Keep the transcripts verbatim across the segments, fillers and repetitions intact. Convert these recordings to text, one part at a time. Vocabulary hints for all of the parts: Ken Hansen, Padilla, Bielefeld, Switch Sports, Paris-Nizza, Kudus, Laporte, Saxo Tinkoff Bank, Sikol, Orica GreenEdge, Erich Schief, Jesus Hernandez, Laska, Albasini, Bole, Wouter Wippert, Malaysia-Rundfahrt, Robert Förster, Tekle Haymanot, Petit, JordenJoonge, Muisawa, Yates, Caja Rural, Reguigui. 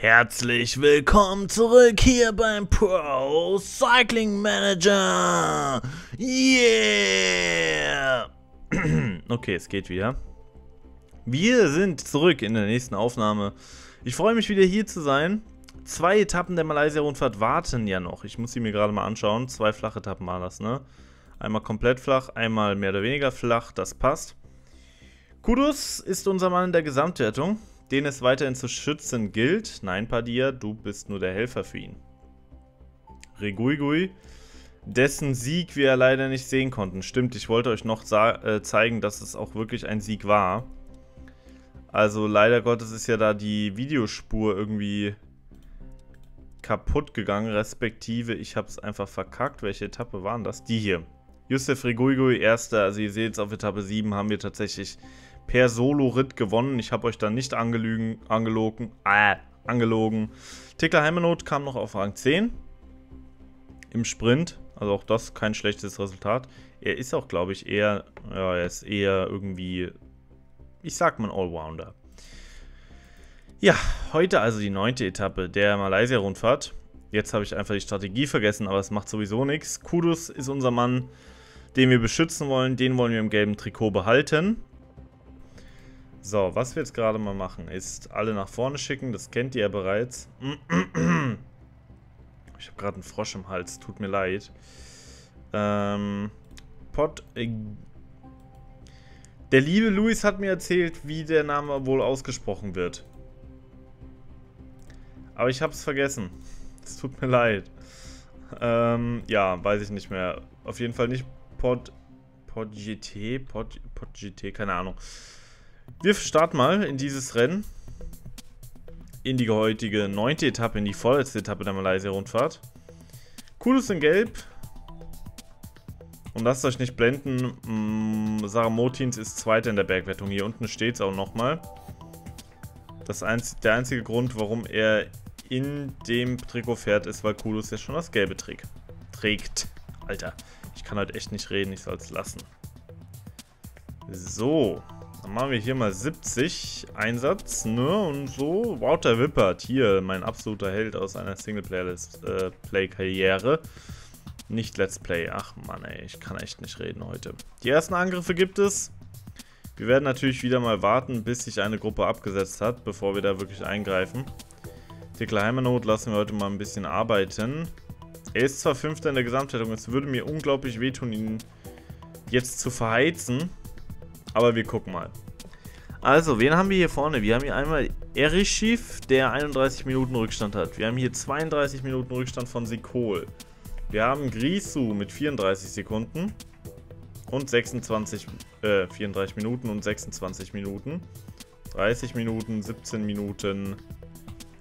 Herzlich willkommen zurück hier beim Pro Cycling Manager. Yeah! Okay, es geht wieder. Wir sind zurück in der nächsten Aufnahme. Ich freue mich wieder hier zu sein. Zwei Etappen der Malaysia-Rundfahrt warten ja noch. Ich muss sie mir gerade mal anschauen. Zwei flache Etappen war das, ne? Einmal komplett flach, einmal mehr oder weniger flach. Das passt. Kudus ist unser Mann in der Gesamtwertung, den es weiterhin zu schützen gilt. Nein, Padilla, du bist nur der Helfer für ihn. Reguigui, dessen Sieg wir leider nicht sehen konnten. Stimmt, ich wollte euch noch äh, zeigen, dass es auch wirklich ein Sieg war. Also leider Gottes ist ja da die Videospur irgendwie kaputt gegangen, respektive ich habe es einfach verkackt. Welche Etappe waren das? Die hier. Youssef Reguigui, erster. Also ihr seht es, auf Etappe sieben haben wir tatsächlich per Solo-Ritt gewonnen. Ich habe euch da nicht angelügen, angelogen. Äh, angelogen. Tekle Haymanot kam noch auf Rang zehn. Im Sprint. Also auch das kein schlechtes Resultat. Er ist auch, glaube ich, eher. Ja, er ist eher irgendwie. Ich sag mal Allrounder. Ja, heute also die neunte Etappe der Malaysia-Rundfahrt. Jetzt habe ich einfach die Strategie vergessen, aber es macht sowieso nichts. Kudus ist unser Mann, den wir beschützen wollen. Den wollen wir im gelben Trikot behalten. So, was wir jetzt gerade mal machen, ist alle nach vorne schicken. Das kennt ihr ja bereits. Ich habe gerade einen Frosch im Hals. Tut mir leid. Ähm, Pot. Der liebe Luis hat mir erzählt, wie der Name wohl ausgesprochen wird. Aber ich habe es vergessen. Es tut mir leid. Ähm, ja, weiß ich nicht mehr. Auf jeden Fall nicht Pot. Pot G T. Pot, Pot G T. Keine Ahnung. Wir starten mal in dieses Rennen, in die heutige neunte Etappe, in die vorletzte Etappe der Malaysia-Rundfahrt. Kudus in Gelb. Und lasst euch nicht blenden, Saramotins ist Zweiter in der Bergwertung. Hier unten steht es auch nochmal. Das einz- der einzige Grund, warum er in dem Trikot fährt, ist, weil Kudus ja schon das Gelbe trägt. Trägt. Alter, ich kann halt echt nicht reden, ich soll es lassen. So. Dann machen wir hier mal siebzig Einsatz, ne, und so. Wouter Wippert, hier, mein absoluter Held aus einer Singleplayer-Play-Karriere. Äh, nicht Let's Play, ach Mann ey, ich kann echt nicht reden heute. Die ersten Angriffe gibt es. Wir werden natürlich wieder mal warten, bis sich eine Gruppe abgesetzt hat, bevor wir da wirklich eingreifen. Tekle Haymanot lassen wir heute mal ein bisschen arbeiten. Er ist zwar Fünfter in der Gesamtwertung, es würde mir unglaublich wehtun, ihn jetzt zu verheizen. Aber wir gucken mal. Also, wen haben wir hier vorne? Wir haben hier einmal Erich Schief, der einunddreißig Minuten Rückstand hat. Wir haben hier zweiunddreißig Minuten Rückstand von Sikol. Wir haben Grisou mit vierunddreißig Sekunden und sechsundzwanzig, äh, vierunddreißig Minuten und sechsundzwanzig Minuten. dreißig Minuten, siebzehn Minuten,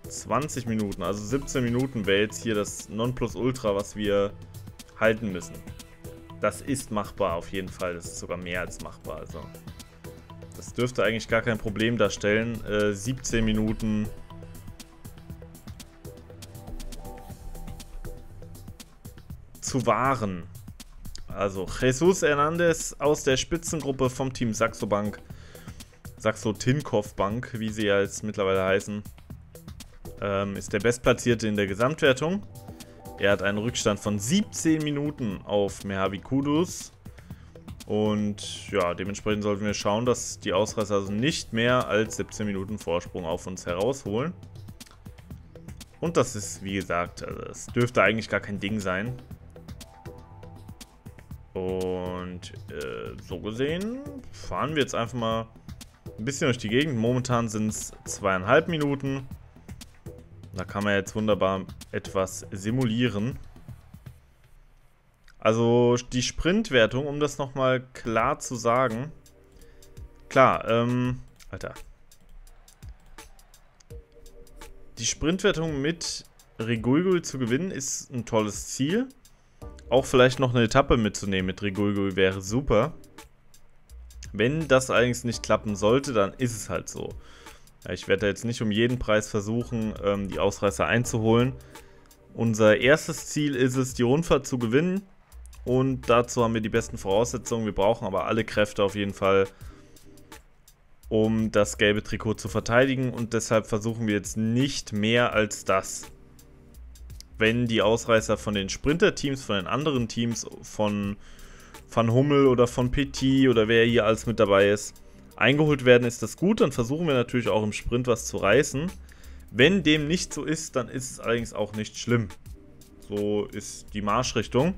zwanzig Minuten. Also siebzehn Minuten wäre jetzt hier das Nonplusultra, was wir halten müssen. Das ist machbar auf jeden Fall, das ist sogar mehr als machbar, also das dürfte eigentlich gar kein Problem darstellen. Äh, siebzehn Minuten. Zu wahren. Also Jesus Hernandez aus der Spitzengruppe vom Team Saxo Bank. Saxo Tinkoff Bank, wie sie ja jetzt mittlerweile heißen. Ähm, ist der Bestplatzierte in der Gesamtwertung. Er hat einen Rückstand von siebzehn Minuten auf Mehavi Kudus. Und ja, dementsprechend sollten wir schauen, dass die Ausreißer also nicht mehr als siebzehn Minuten Vorsprung auf uns herausholen. Und das ist, wie gesagt, also es dürfte eigentlich gar kein Ding sein. Und äh, so gesehen fahren wir jetzt einfach mal ein bisschen durch die Gegend. Momentan sind es zweieinhalb Minuten. Da kann man jetzt wunderbar etwas simulieren. Also die Sprintwertung, um das nochmal klar zu sagen. Klar, ähm, Alter. Die Sprintwertung mit Reguigui zu gewinnen ist ein tolles Ziel. Auch vielleicht noch eine Etappe mitzunehmen mit Reguigui wäre super. Wenn das allerdings nicht klappen sollte, dann ist es halt so. Ich werde da jetzt nicht um jeden Preis versuchen, die Ausreißer einzuholen. Unser erstes Ziel ist es, die Rundfahrt zu gewinnen. Und dazu haben wir die besten Voraussetzungen. Wir brauchen aber alle Kräfte auf jeden Fall, um das gelbe Trikot zu verteidigen, und deshalb versuchen wir jetzt nicht mehr als das. Wenn die Ausreißer von den Sprinter-Teams, von den anderen Teams, von Van Hummel oder von Petit oder wer hier alles mit dabei ist, eingeholt werden, ist das gut. Dann versuchen wir natürlich auch im Sprint was zu reißen. Wenn dem nicht so ist, dann ist es allerdings auch nicht schlimm. So ist die Marschrichtung.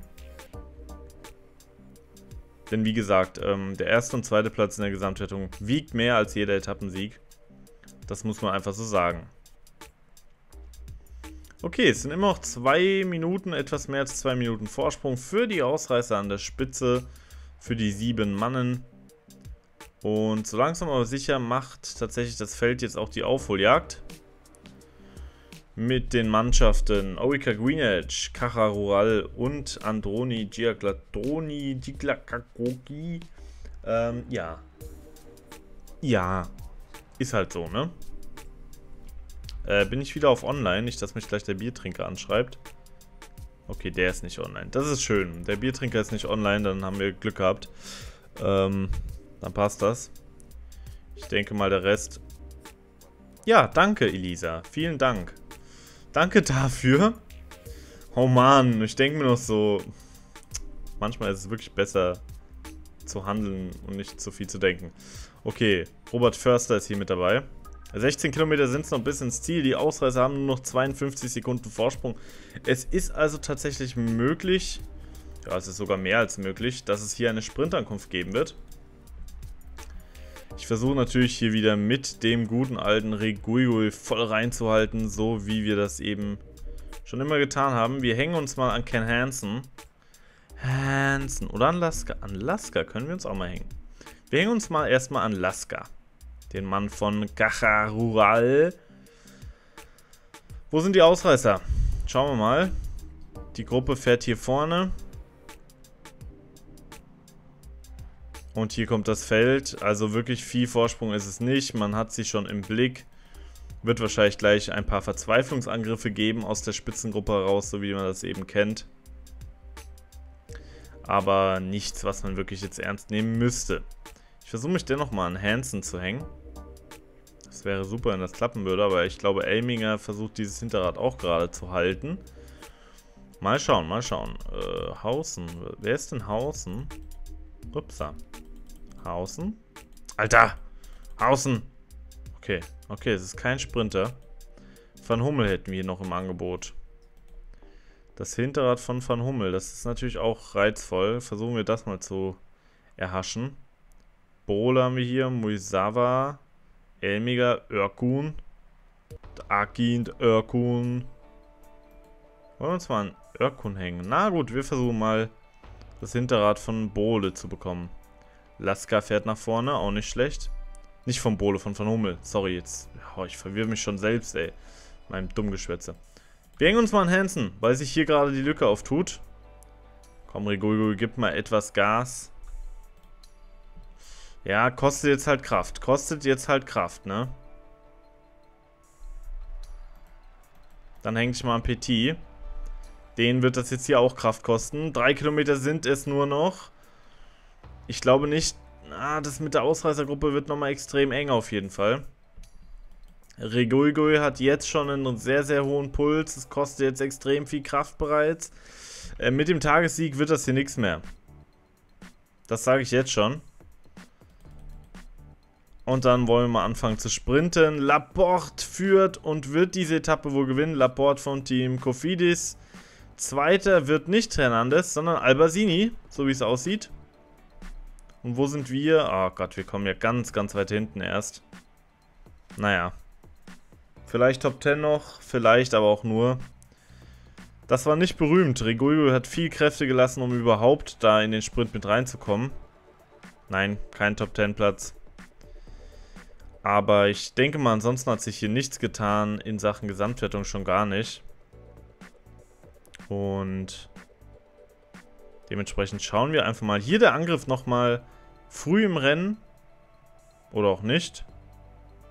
Denn wie gesagt, ähm, der erste und zweite Platz in der Gesamtwertung wiegt mehr als jeder Etappensieg. Das muss man einfach so sagen. Okay, es sind immer noch zwei Minuten, etwas mehr als zwei Minuten Vorsprung für die Ausreißer an der Spitze, für die sieben Mannen. Und so langsam aber sicher macht tatsächlich das Feld jetzt auch die Aufholjagd. Mit den Mannschaften Orica GreenEdge, Caja Rural und Androni Giacaglioni. Ähm, ja. Ja. Ist halt so, ne? Äh, bin ich wieder auf online? Nicht, dass mich gleich der Biertrinker anschreibt. Okay, der ist nicht online. Das ist schön. Der Biertrinker ist nicht online, dann haben wir Glück gehabt. Ähm, dann passt das. Ich denke mal, der Rest... Ja, danke, Elisa. Vielen Dank. Danke dafür. Oh Mann, ich denke mir noch so, manchmal ist es wirklich besser zu handeln und nicht zu viel zu denken. Okay, Robert Förster ist hier mit dabei. sechzehn Kilometer sind es noch bis ins Ziel. Die Ausreißer haben nur noch zweiundfünfzig Sekunden Vorsprung. Es ist also tatsächlich möglich, ja, es ist sogar mehr als möglich, dass es hier eine Sprintankunft geben wird. Ich versuche natürlich hier wieder mit dem guten alten Reguigui voll reinzuhalten, so wie wir das eben schon immer getan haben. Wir hängen uns mal an Ken Hansen. Hansen oder an Laska. An Laska können wir uns auch mal hängen. Wir hängen uns mal erstmal an Laska, den Mann von Caja Rural. Wo sind die Ausreißer? Schauen wir mal. Die Gruppe fährt hier vorne. Und hier kommt das Feld, also wirklich viel Vorsprung ist es nicht, man hat sie schon im Blick. Wird wahrscheinlich gleich ein paar Verzweiflungsangriffe geben aus der Spitzengruppe heraus, so wie man das eben kennt. Aber nichts, was man wirklich jetzt ernst nehmen müsste. Ich versuche mich dennoch mal an Hansen zu hängen. Das wäre super, wenn das klappen würde, aber ich glaube, Elminger versucht dieses Hinterrad auch gerade zu halten. Mal schauen, mal schauen. Äh, Hausen, wer ist denn Hausen? Upsa. Hausen. Alter! Hausen! Okay, okay, es ist kein Sprinter. Van Hummel hätten wir hier noch im Angebot. Das Hinterrad von Van Hummel, das ist natürlich auch reizvoll. Versuchen wir das mal zu erhaschen. Bole haben wir hier, Muisawa, Elmiger, Örkun. Akind, Örkun. Wollen wir uns mal an Örkun hängen? Na gut, wir versuchen mal das Hinterrad von Bole zu bekommen. Laska fährt nach vorne, auch nicht schlecht. Nicht von Bole, von Van Hummel. Sorry, jetzt. Oh, ich verwirre mich schon selbst, ey. Meinem dummen Geschwätze. Wir hängen uns mal an Hansen, weil sich hier gerade die Lücke auftut. Komm, Reguigui, gib mal etwas Gas. Ja, kostet jetzt halt Kraft. Kostet jetzt halt Kraft, ne? Dann hänge ich mal an Petit. Den wird das jetzt hier auch Kraft kosten. Drei Kilometer sind es nur noch. Ich glaube nicht... Ah, das mit der Ausreißergruppe wird nochmal extrem eng auf jeden Fall. Reguigui hat jetzt schon einen sehr, sehr hohen Puls. Es kostet jetzt extrem viel Kraft bereits. Äh, mit dem Tagessieg wird das hier nichts mehr. Das sage ich jetzt schon. Und dann wollen wir mal anfangen zu sprinten. Laporte führt und wird diese Etappe wohl gewinnen. Laporte vom Team Cofidis. Zweiter wird nicht Hernandez, sondern Albasini, so wie es aussieht. Und wo sind wir? Oh Gott, wir kommen ja ganz, ganz weit hinten erst. Naja. Vielleicht Top zehn noch, vielleicht aber auch nur. Das war nicht berühmt. Reguigui hat viel Kräfte gelassen, um überhaupt da in den Sprint mit reinzukommen. Nein, kein Top zehn Platz. Aber ich denke mal, ansonsten hat sich hier nichts getan, in Sachen Gesamtwertung schon gar nicht. Und dementsprechend schauen wir einfach mal. Hier der Angriff nochmal früh im Rennen. Oder auch nicht.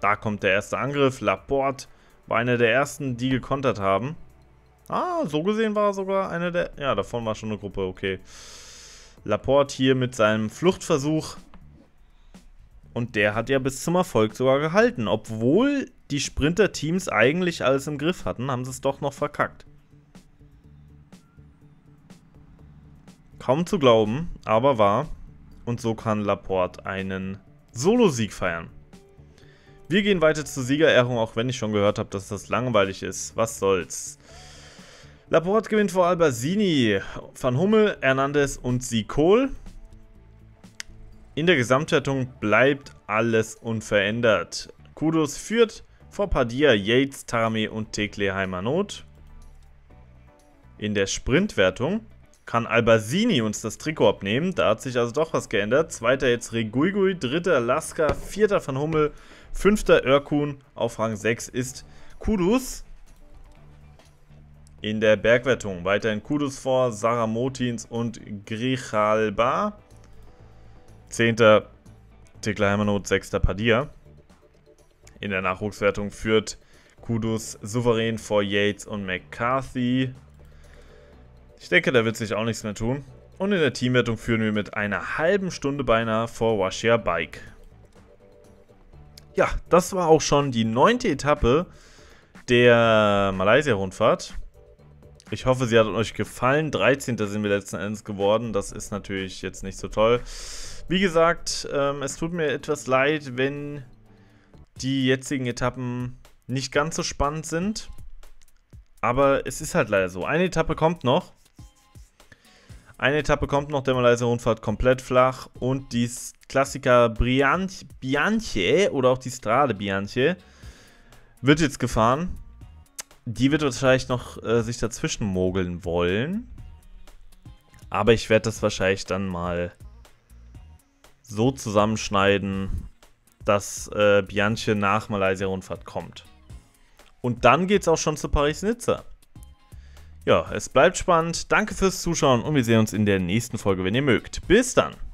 Da kommt der erste Angriff. Laporte war einer der ersten, die gekontert haben. Ah, so gesehen war er sogar einer der... Ja, davon war schon eine Gruppe, okay. Laporte hier mit seinem Fluchtversuch. Und der hat ja bis zum Erfolg sogar gehalten. Obwohl die Sprinter-Teams eigentlich alles im Griff hatten, haben sie es doch noch verkackt. Kaum zu glauben, aber wahr. Und so kann Laporte einen Solo-Sieg feiern. Wir gehen weiter zur Siegerehrung, auch wenn ich schon gehört habe, dass das langweilig ist. Was soll's. Laporte gewinnt vor Albasini, Van Hummel, Hernandez und Sikol. In der Gesamtwertung bleibt alles unverändert. Kudus führt vor Padilla, Yates, Tarami und Tekle Haymanot. In der Sprintwertung kann Albasini uns das Trikot abnehmen. Da hat sich also doch was geändert. Zweiter jetzt Reguigui, dritter Laska, vierter Van Hummel, fünfter Örkun. Auf Rang sechs ist Kudus. In der Bergwertung weiterhin Kudus vor Saramotins und Grijalba. zehnten Tekle Haymanot, sechster Padilla. In der Nachwuchswertung führt Kudus souverän vor Yates und McCarthy. Ich denke, da wird sich auch nichts mehr tun. Und in der Teamwertung führen wir mit einer halben Stunde beinahe vor Washia Bike. Ja, das war auch schon die neunte Etappe der Malaysia-Rundfahrt. Ich hoffe, sie hat euch gefallen. dreizehnter sind wir letzten Endes geworden. Das ist natürlich jetzt nicht so toll. Wie gesagt, ähm, es tut mir etwas leid, wenn die jetzigen Etappen nicht ganz so spannend sind. Aber es ist halt leider so. Eine Etappe kommt noch. Eine Etappe kommt noch, der Malaysia-Rundfahrt komplett flach. Und die Klassiker Bianche oder auch die Strade Bianche wird jetzt gefahren. Die wird wahrscheinlich noch äh, sich dazwischen mogeln wollen. Aber ich werde das wahrscheinlich dann mal so zusammenschneiden, dass äh, Bianche nach Malaysia-Rundfahrt kommt. Und dann geht es auch schon zu Paris-Nizza. Ja, es bleibt spannend. Danke fürs Zuschauen und wir sehen uns in der nächsten Folge, wenn ihr mögt. Bis dann!